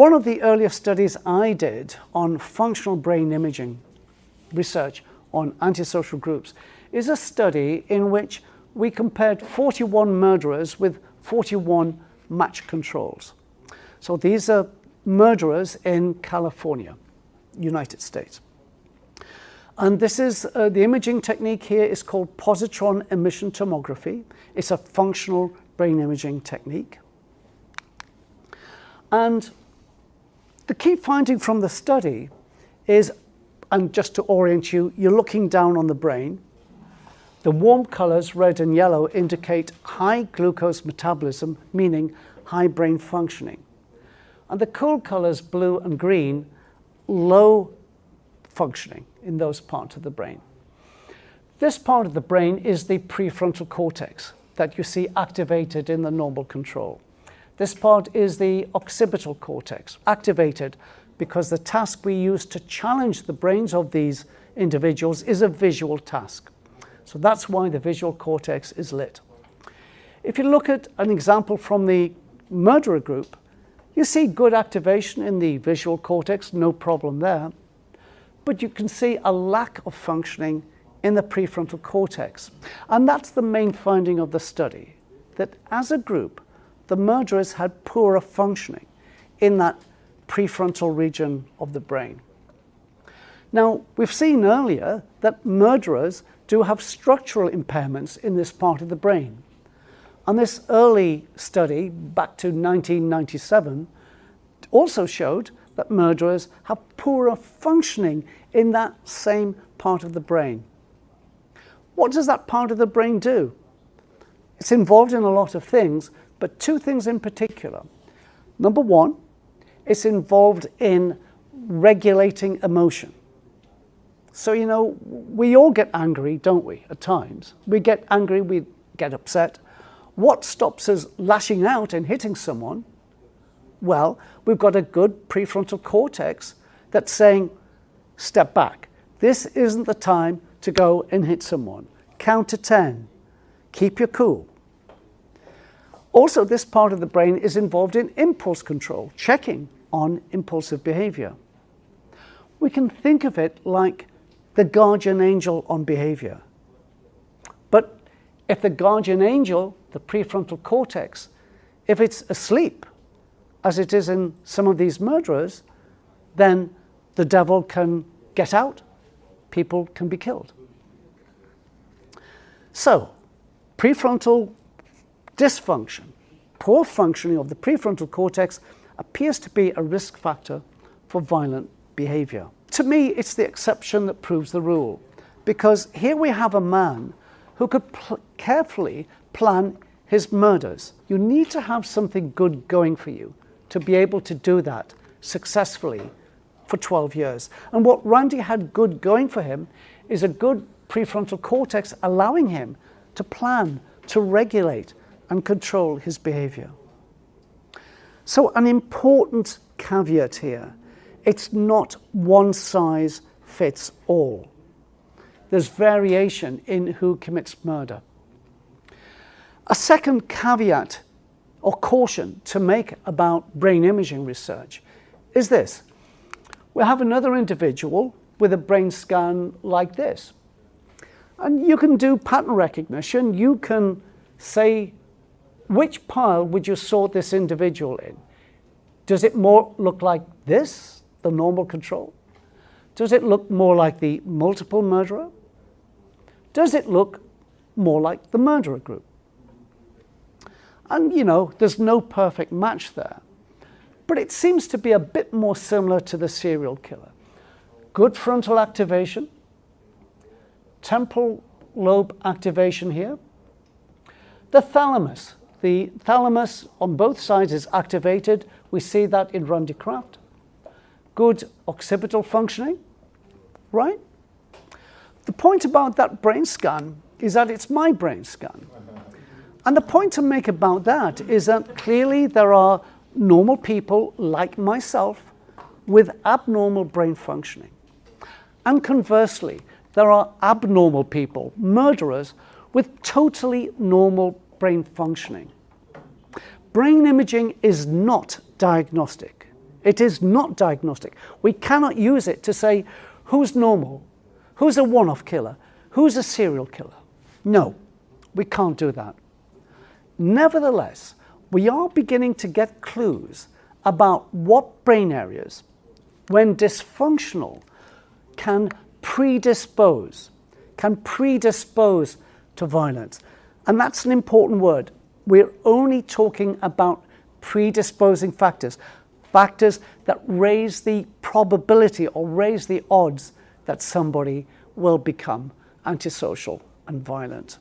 One of the earliest studies I did on functional brain imaging research on antisocial groups is a study in which we compared 41 murderers with 41 match controls. So these are murderers in California, United States. And this is the imaging technique here is called positron emission tomography. It's a functional brain imaging technique. And the key finding from the study is, and just to orient you, you're looking down on the brain. The warm colors, red and yellow, indicate high glucose metabolism, meaning high brain functioning. And the cool colors, blue and green, low functioning in those parts of the brain. This part of the brain is the prefrontal cortex that you see activated in the normal control. This part is the occipital cortex, activated because the task we use to challenge the brains of these individuals is a visual task. So that's why the visual cortex is lit. If you look at an example from the murderer group, you see good activation in the visual cortex, no problem there. But you can see a lack of functioning in the prefrontal cortex. And that's the main finding of the study, that as a group, the murderers had poorer functioning in that prefrontal region of the brain. Now, we've seen earlier that murderers do have structural impairments in this part of the brain. And this early study, back to 1997, also showed that murderers have poorer functioning in that same part of the brain. What does that part of the brain do? It's involved in a lot of things, but two things in particular. Number one, it's involved in regulating emotion. So, you know, we all get angry, don't we, at times? We get angry, we get upset. What stops us lashing out and hitting someone? Well, we've got a good prefrontal cortex that's saying, step back. This isn't the time to go and hit someone. Count to 10. Keep your cool. Also, this part of the brain is involved in impulse control, checking on impulsive behavior. We can think of it like the guardian angel on behavior. But if the guardian angel, the prefrontal cortex, if it's asleep, as it is in some of these murderers, then the devil can get out, people can be killed. So, prefrontal dysfunction, poor functioning of the prefrontal cortex appears to be a risk factor for violent behavior. To me, it's the exception that proves the rule, because here we have a man who could carefully plan his murders. You need to have something good going for you to be able to do that successfully for 12 years. And what Randy had good going for him is a good prefrontal cortex allowing him to plan, to regulate and control his behavior. So an important caveat here, it's not one size fits all. There's variation in who commits murder. A second caveat or caution to make about brain imaging research is this. We have another individual with a brain scan like this. And you can do pattern recognition. You can say, which pile would you sort this individual in? Does it more look like this, the normal control? Does it look more like the multiple murderer? Does it look more like the murderer group? And, you know, there's no perfect match there. But it seems to be a bit more similar to the serial killer. Good frontal activation, temporal lobe activation here. The thalamus on both sides is activated. We see that in Randy Kraft. Good occipital functioning, right? The point about that brain scan is that it's my brain scan. And the point to make about that is that clearly there are normal people like myself with abnormal brain functioning. And conversely, there are abnormal people, murderers, with totally normal brain functioning. Brain imaging is not diagnostic. It is not diagnostic. We cannot use it to say who's normal, who's a one-off killer, who's a serial killer. No, we can't do that. Nevertheless, we are beginning to get clues about what brain areas, when dysfunctional, can predispose to violence. And that's an important word. We're only talking about predisposing factors, factors that raise the probability or raise the odds that somebody will become antisocial and violent.